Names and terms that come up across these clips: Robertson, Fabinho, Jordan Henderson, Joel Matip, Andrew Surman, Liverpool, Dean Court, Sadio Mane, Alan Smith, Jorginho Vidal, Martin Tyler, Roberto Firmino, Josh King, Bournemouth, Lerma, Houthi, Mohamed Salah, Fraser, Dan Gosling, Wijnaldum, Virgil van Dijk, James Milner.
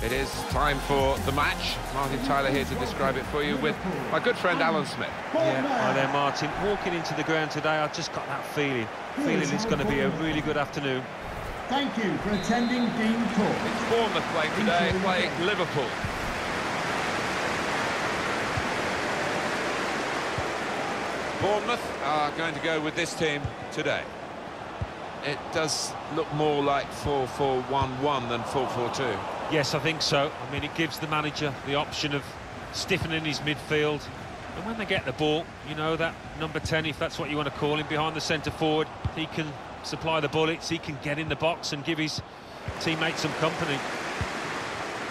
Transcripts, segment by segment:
It is time for the match. Martin Tyler here to describe it for you with my good friend Alan Smith. Yeah, hi there, Martin. Walking into the ground today, I've just got that feeling it's going to be a really good afternoon. Thank you for attending Dean Court. It's Bournemouth playing today, playing Liverpool. Bournemouth are going to go with this team today. It does look more like 4-4-1-1 than 4-4-2. Yes, I think so. I mean, it gives the manager the option of stiffening his midfield. And when they get the ball, you know, that number 10, if that's what you want to call him, behind the centre-forward, he can supply the bullets, he can get in the box and give his teammates some company.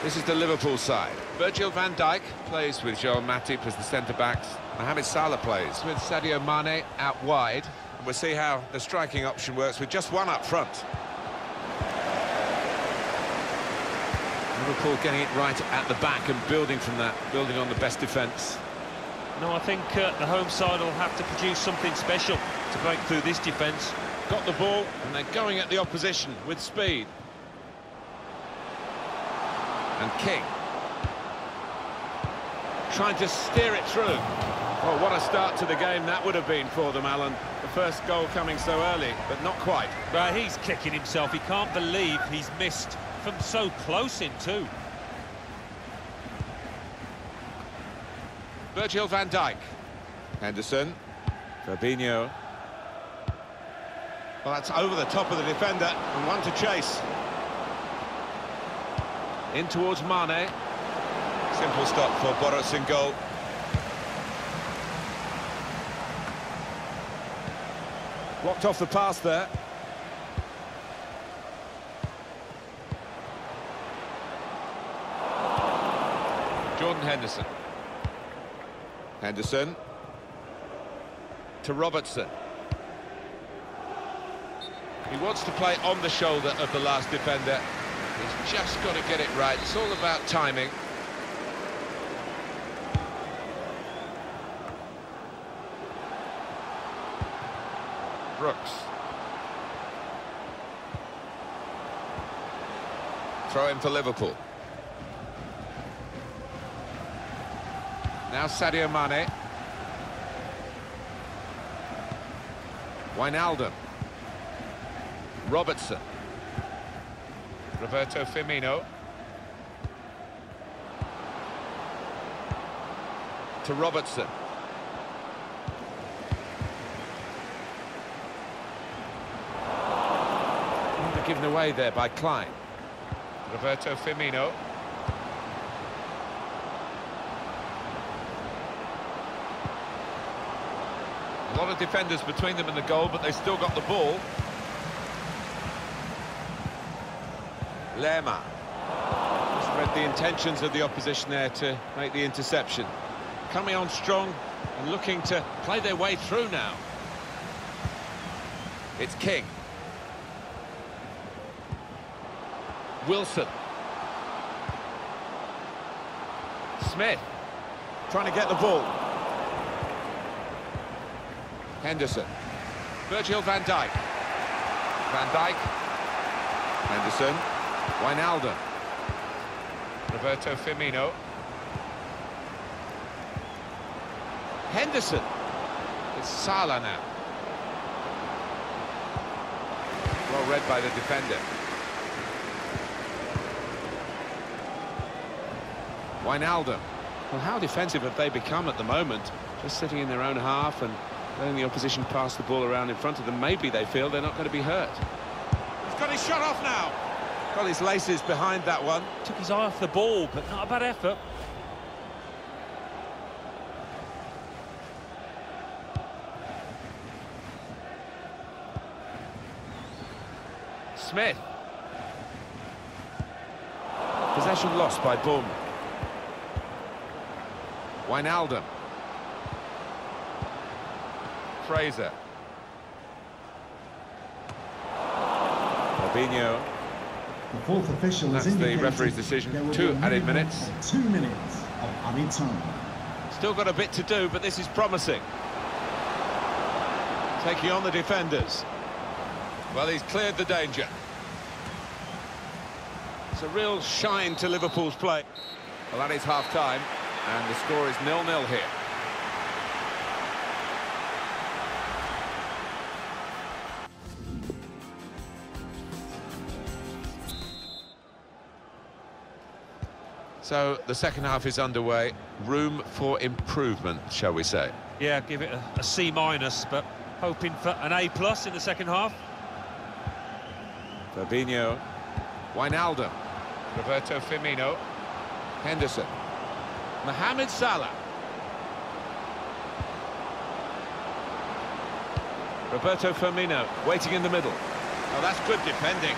This is the Liverpool side. Virgil van Dijk plays with Joel Matip as the centre-backs. Mohamed Salah plays with Sadio Mane out wide. And we'll see how the striking option works with just one up front. Liverpool getting it right at the back and building from that, building on the best defence. No, I think the home side will have to produce something special to break through this defence. Got the ball, and they're going at the opposition with speed. And King trying to steer it through. Oh, what a start to the game that would have been for them, Alan. The first goal coming so early, but not quite. Well, he's kicking himself. He can't believe he's missed from so close in too. Virgil van Dijk. Henderson. Fabinho. Well, that's over the top of the defender and one to chase. In towards Mane. Simple stop for Robertson goal. Blocked off the pass there. Jordan Henderson. Henderson. To Robertson. He wants to play on the shoulder of the last defender. He's just got to get it right. It's all about timing. Brooks. Throw in for Liverpool. Now Sadio Mane. Wijnaldum. Robertson. Roberto Firmino. To Robertson. Given away there by Klein. Roberto Firmino. A lot of defenders between them and the goal, but they still got the ball. Lerma. Just read the intentions of the opposition there to make the interception. Coming on strong and looking to play their way through now. It's King. Wilson. Smith. Trying to get the ball. Henderson. Virgil van Dijk. Van Dijk. Henderson. Wijnaldum. Roberto Firmino. Henderson. It's Salah now. Well read by the defender. Wijnaldum. Well, how defensive have they become at the moment? Just sitting in their own half and letting the opposition pass the ball around in front of them. Maybe they feel they're not going to be hurt. He's got his shot off now. Got his laces behind that one. Took his eye off the ball, but not a bad effort. Smith. Possession lost by Bournemouth. Wijnaldum. Fraser. Fabinho. The fourth official is in. That's the referee's decision. 2 added minutes. 2 minutes of added time. Still got a bit to do, but this is promising. Taking on the defenders. Well, he's cleared the danger. It's a real shine to Liverpool's play. Well, that is half-time, and the score is 0-0 here. So the second half is underway. Room for improvement, shall we say? Yeah, give it a C-, but hoping for an A+ in the second half. Fabinho, Wijnaldum, Roberto Firmino, Henderson, Mohamed Salah, Roberto Firmino waiting in the middle. Oh, that's good defending.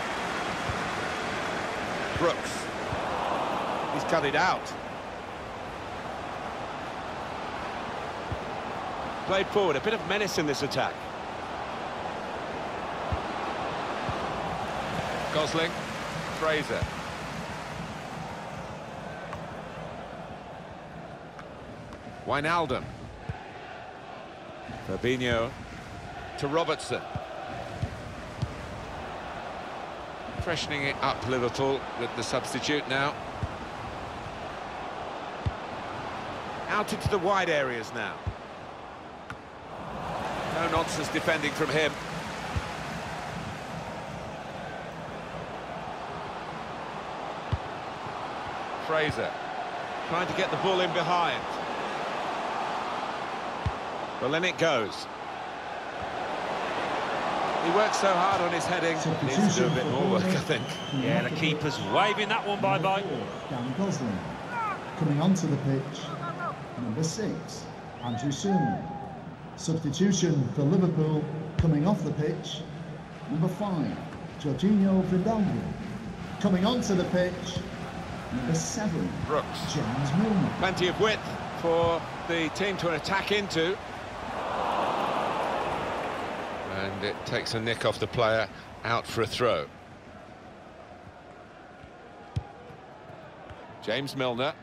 Brooks. He's cut it out. Played forward, a bit of menace in this attack. Gosling, Fraser. Wijnaldum. Fabinho to Robertson. Freshening it up, Liverpool, with the substitute now. Out into the wide areas now. No nonsense defending from him. Fraser trying to get the ball in behind. Well, then it goes. He worked so hard on his heading, needs to do a bit more work, I think. Yeah, the keeper's waving that one bye-bye. Dan Gosling coming onto the pitch. Number 6, Andrew Surman. Substitution for Liverpool, coming off the pitch. Number 5, Jorginho Vidal. Coming onto the pitch. Number 7, Brooks. James Milner. Plenty of width for the team to attack into. And it takes a nick off the player, out for a throw. James Milner.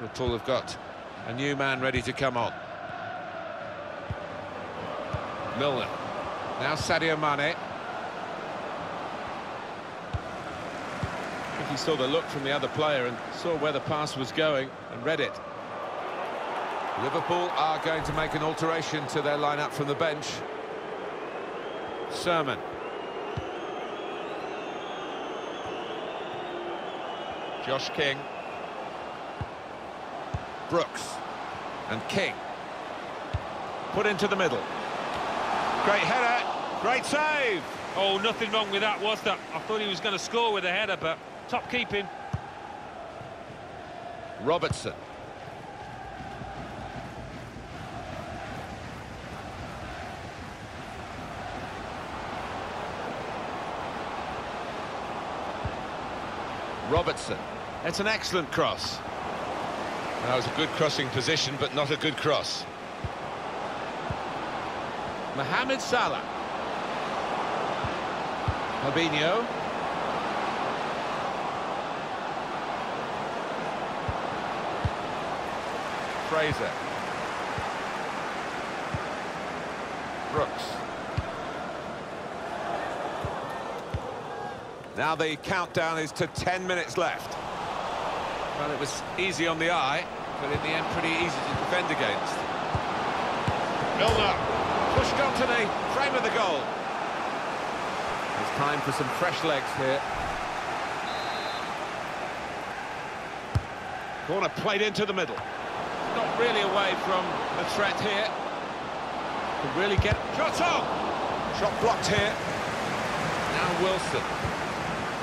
Liverpool have got a new man ready to come on. Milner. Now Sadio Mane. I think he saw the look from the other player and saw where the pass was going and read it. Liverpool are going to make an alteration to their lineup from the bench. Surman. Josh King. Brooks and King put into the middle. Great header, great save. Oh, nothing wrong with that, was that? I thought he was going to score with a header, but top keeping. Robertson. Robertson. It's an excellent cross. That was a good crossing position, but not a good cross. Mohamed Salah. Fabinho. Fraser. Brooks. Now the countdown is to 10 minutes left. Well, it was easy on the eye, but in the end, pretty easy to defend against. Milner pushed on to the frame of the goal. It's time for some fresh legs here. Corner played into the middle. Not really away from the threat here. Could really get shot on. Shot blocked here. Now Wilson.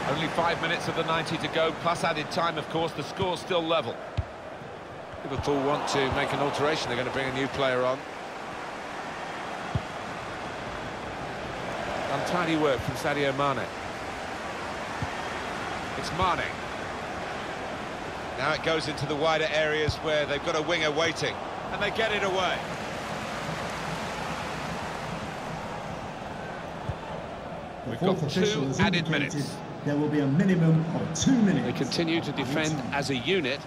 Only 5 minutes of the 90 to go, plus added time, of course. The score's still level. Liverpool want to make an alteration. They're going to bring a new player on. Untidy work from Sadio Mane. It's Mane. Now it goes into the wider areas where they've got a winger waiting. And they get it away. We've got 2 added minutes. There will be a minimum of 2 minutes. They continue to defend as a unit,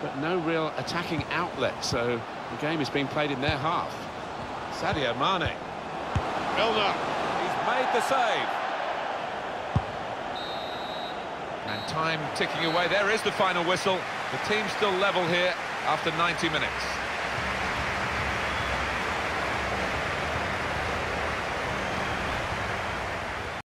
but no real attacking outlet, so the game is being played in their half. Sadio Mane. Milner. He's made the save. And time ticking away. There is the final whistle. The team's still level here after 90 minutes.